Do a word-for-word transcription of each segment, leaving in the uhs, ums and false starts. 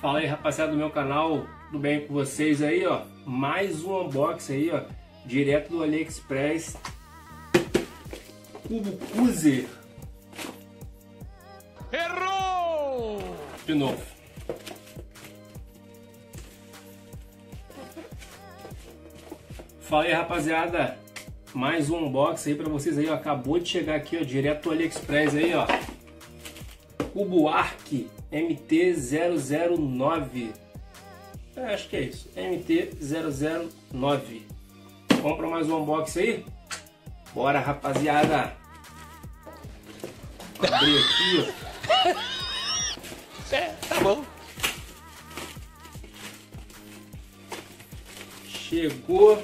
Fala aí, rapaziada do meu canal, tudo bem com vocês aí, ó? Mais um unboxing aí, ó, direto do Aliexpress, Cubo Cruiser. Errou! De novo. Fala aí, rapaziada, mais um unboxing aí pra vocês aí, ó, acabou de chegar aqui, ó, direto do Aliexpress aí, ó, Cubo Arc M T zero zero nove, eu acho que é isso, M T zero zero nove. Compra mais um unboxing aí? Bora, rapaziada! Abri aqui, ó. É, tá bom. Chegou.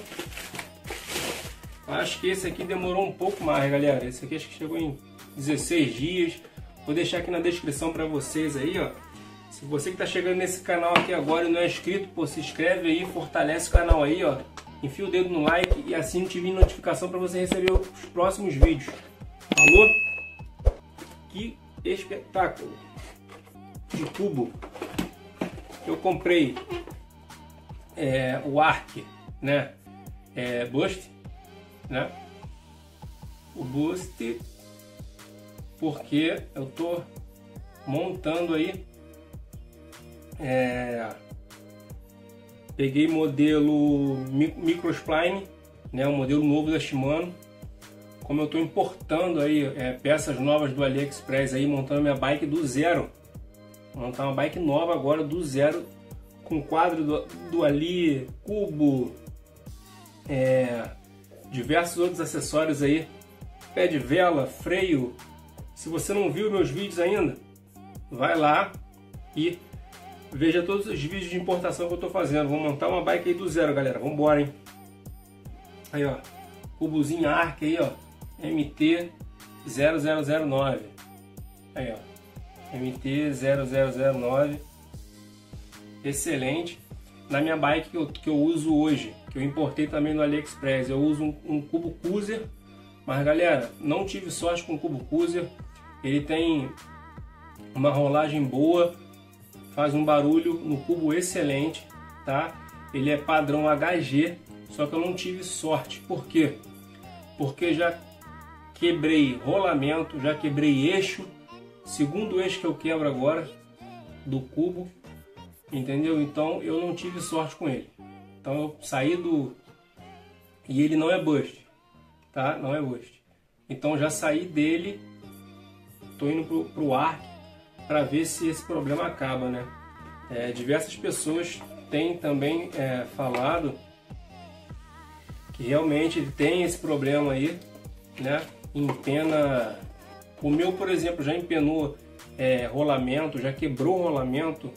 Acho que esse aqui demorou um pouco mais, galera. Esse aqui acho que chegou em dezesseis dias. Vou deixar aqui na descrição para vocês aí, ó. Se você que tá chegando nesse canal aqui agora e não é inscrito, pô, se inscreve aí, fortalece o canal aí, ó. Enfia o dedo no like e assim ative notificação para você receber os próximos vídeos. Falou? Que espetáculo de cubo! Eu comprei é, o Arc, né? É, Boost, né? O Boost, porque eu tô montando aí. É, peguei modelo Micro Spline, né, um modelo novo da Shimano. Como eu estou importando aí é, peças novas do AliExpress aí, montando minha bike do zero, vou montar uma bike nova agora do zero com quadro do, do Ali, cubo, é, diversos outros acessórios aí, pé de vela, freio. Se você não viu meus vídeos ainda, vai lá e veja todos os vídeos de importação que eu tô fazendo. Vou montar uma bike aí do zero, galera. Vambora, hein? Aí, ó. Cubozinho Arc aí, ó. M T zero zero zero nove. Aí, ó. M T zero zero zero nove. Excelente. Na minha bike que eu, que eu uso hoje, que eu importei também no AliExpress, eu uso um, um cubo Cruiser. Mas, galera, não tive sorte com o cubo Cruiser. Ele tem uma rolagem boa. Faz um barulho no cubo excelente, tá? Ele é padrão H G, só que eu não tive sorte. Por quê? Porque já quebrei rolamento, já quebrei eixo. Segundo eixo que eu quebro agora do cubo, entendeu? Então eu não tive sorte com ele. Então eu saí do... E ele não é bust, tá? Não é bust. Então já saí dele, tô indo pro, pro Arc, para ver se esse problema acaba, né? É, diversas pessoas têm também é, falado que realmente ele tem esse problema aí, né? Empena. O meu, por exemplo, já empenou é, rolamento, já quebrou rolamento,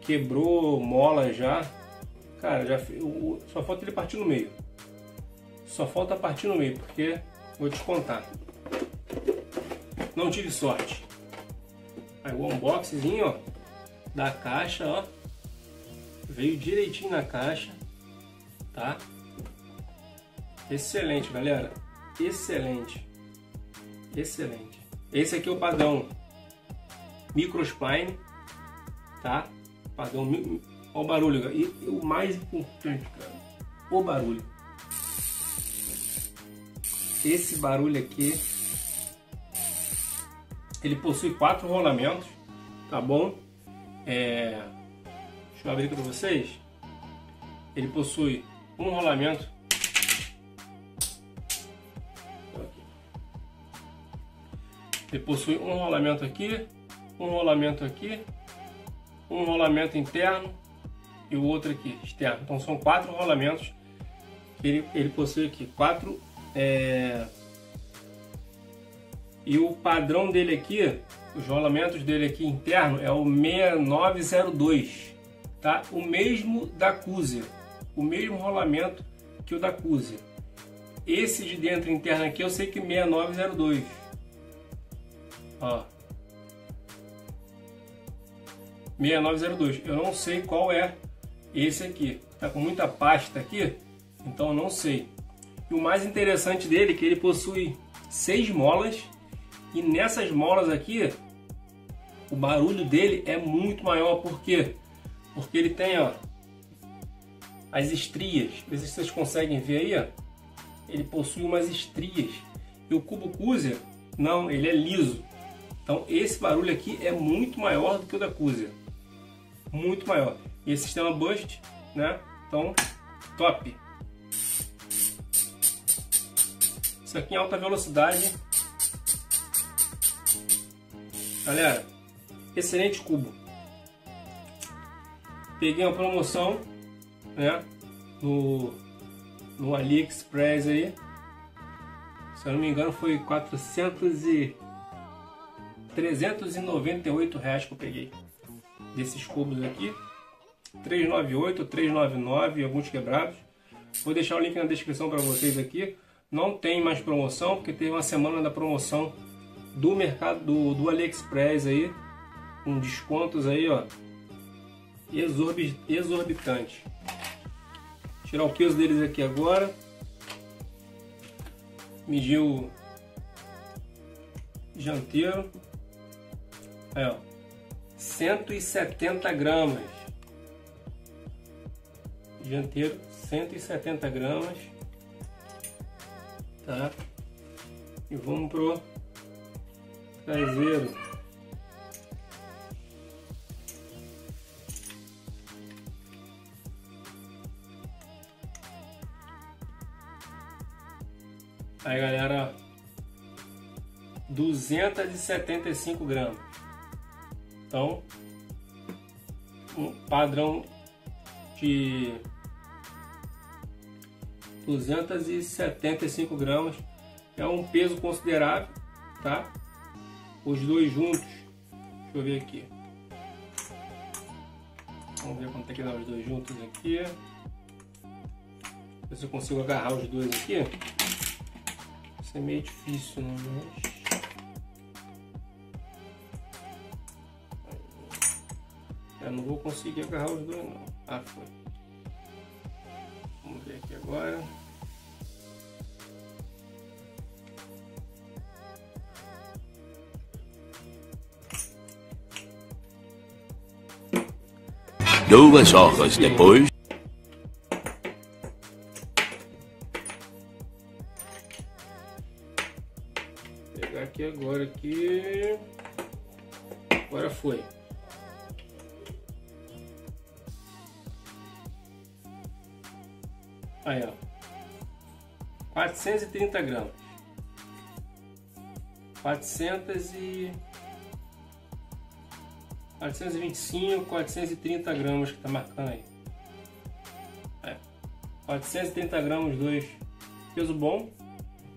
quebrou mola já. Cara, já o... só falta ele partir no meio. Só falta partir no meio, porque vou te contar. Não tive sorte. Aí o unboxingzinho, ó, da caixa, ó, veio direitinho na caixa, tá? Excelente, galera, excelente, excelente. Esse aqui é o padrão Micro Spline, tá? Padrão, ó, o barulho, e, e o mais importante, cara, o barulho. Esse barulho aqui. Ele possui quatro rolamentos, tá bom? É... Deixa eu abrir aqui para vocês. Ele possui um rolamento. Ele possui um rolamento aqui, um rolamento aqui, um rolamento interno e o outro aqui, externo. Então são quatro rolamentos que ele, ele possui aqui. Quatro... É... E o padrão dele aqui, os rolamentos dele aqui interno, é o seis nove zero dois, tá? O mesmo da Cruiser, o mesmo rolamento que o da Cruiser. Esse de dentro interno aqui eu sei que é seis nove zero dois. Ó. seis nove zero dois. Eu não sei qual é esse aqui. Tá com muita pasta aqui, então eu não sei. E o mais interessante dele é que ele possui seis molas. E nessas molas aqui, o barulho dele é muito maior. Por quê? Porque ele tem, ó, as estrias. Não sei se vocês conseguem ver aí, ó, ele possui umas estrias. E o cubo Kuzia, não, ele é liso. Então esse barulho aqui é muito maior do que o da Kuzia, muito maior. E esse sistema Boost, né? Então, top. Isso aqui em alta velocidade. Galera, excelente cubo. Peguei uma promoção, né, no, no Aliexpress aí. Se eu não me engano foi quatrocentos e trezentos e noventa e oito reais que eu peguei. Desses cubos aqui, trezentos e noventa e oito, trezentos e noventa e nove, alguns quebrados. Vou deixar o link na descrição para vocês aqui. Não tem mais promoção, porque teve uma semana da promoção do mercado do, do AliExpress aí, com descontos aí, ó, exorbit, exorbitante. Tirar o peso deles aqui agora. Medir o dianteiro. Aí, ó, cento e setenta gramas. Dianteiro, cento e setenta gramas. Tá? E vamos pro traseiro. Aí, galera, duzentos e setenta e cinco gramas. Então, um padrão de duzentos e setenta e cinco gramas é um peso considerável, tá? Os dois juntos, deixa eu ver aqui, vamos ver quanto é que dá os dois juntos aqui, ver se eu consigo agarrar os dois aqui. Isso é meio difícil, né? Mas... eu não vou conseguir agarrar os dois, não. Ah, foi. Vamos ver aqui agora. Duas horas depois. Vou pegar aqui agora aqui. Agora foi. Aí, ó, quatrocentos e trinta gramas, quatrocentos e vinte e cinco, quatrocentos e trinta gramas que tá marcando aí, é. quatrocentos e trinta gramas, dois, peso bom,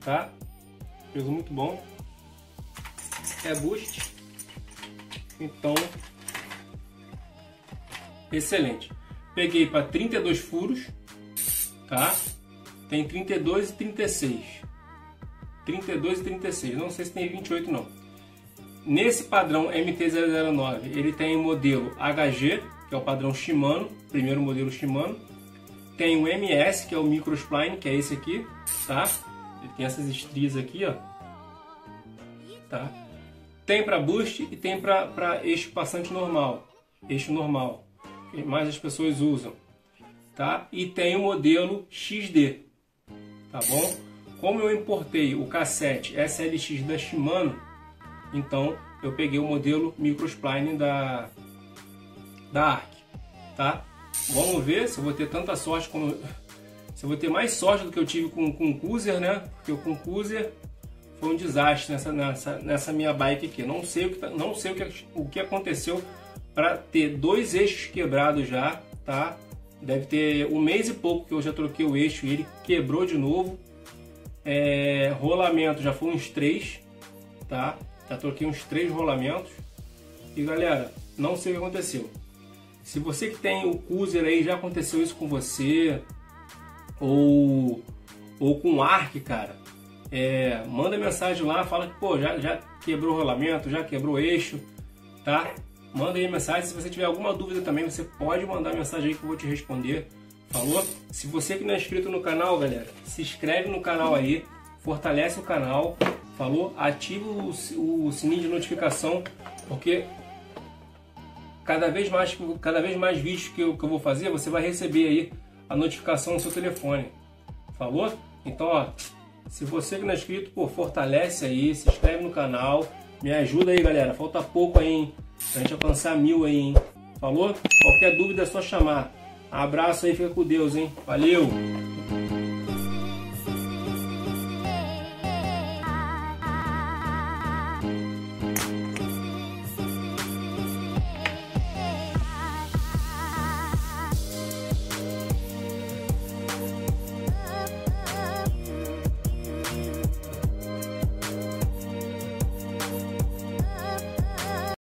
tá, peso muito bom, é Boost, então, excelente. Peguei para trinta e dois furos, tá? Tem trinta e dois e trinta e seis. trinta e dois e trinta e seis. Não sei se tem vinte e oito, não. Nesse padrão M T zero zero nove, ele tem o modelo H G, que é o padrão Shimano, primeiro modelo Shimano. Tem o M S, que é o Micro Spline, que é esse aqui, tá? Ele tem essas estrias aqui, ó. Tá? Tem para Boost e tem para eixo passante normal. Eixo normal, que mais as pessoas usam. Tá? E tem o modelo X D, tá bom? Como eu importei o cassete S L X da Shimano, então eu peguei o modelo Micro Spline da, da Arc, tá? Vamos ver se eu vou ter tanta sorte como... se eu vou ter mais sorte do que eu tive com, com o Cruiser, né? Porque o Cruiser foi um desastre nessa, nessa, nessa minha bike aqui. Não sei o que, não sei o que, o que aconteceu para ter dois eixos quebrados já, tá? Deve ter um mês e pouco que eu já troquei o eixo e ele quebrou de novo. É, rolamento já foi uns três, tá? Já troquei uns três rolamentos. E galera, não sei o que aconteceu. Se você que tem o Cruiser aí, já aconteceu isso com você, ou, ou com o Arc, cara, é, manda mensagem lá, fala que pô, já, já quebrou o rolamento, já quebrou o eixo, tá? Manda aí mensagem. Se você tiver alguma dúvida também, você pode mandar mensagem aí que eu vou te responder. Falou? Se você que não é inscrito no canal, galera, se inscreve no canal aí, fortalece o canal, falou? Ativa o, o sininho de notificação, porque cada vez mais, cada vez mais vídeos que eu, que eu vou fazer, você vai receber aí a notificação no seu telefone. Falou? Então, ó, se você que não é inscrito, pô, fortalece aí, se inscreve no canal, me ajuda aí, galera. Falta pouco aí, hein? Pra gente alcançar mil aí, hein? Falou? Qualquer dúvida é só chamar. Abraço aí, fica com Deus, hein? Valeu!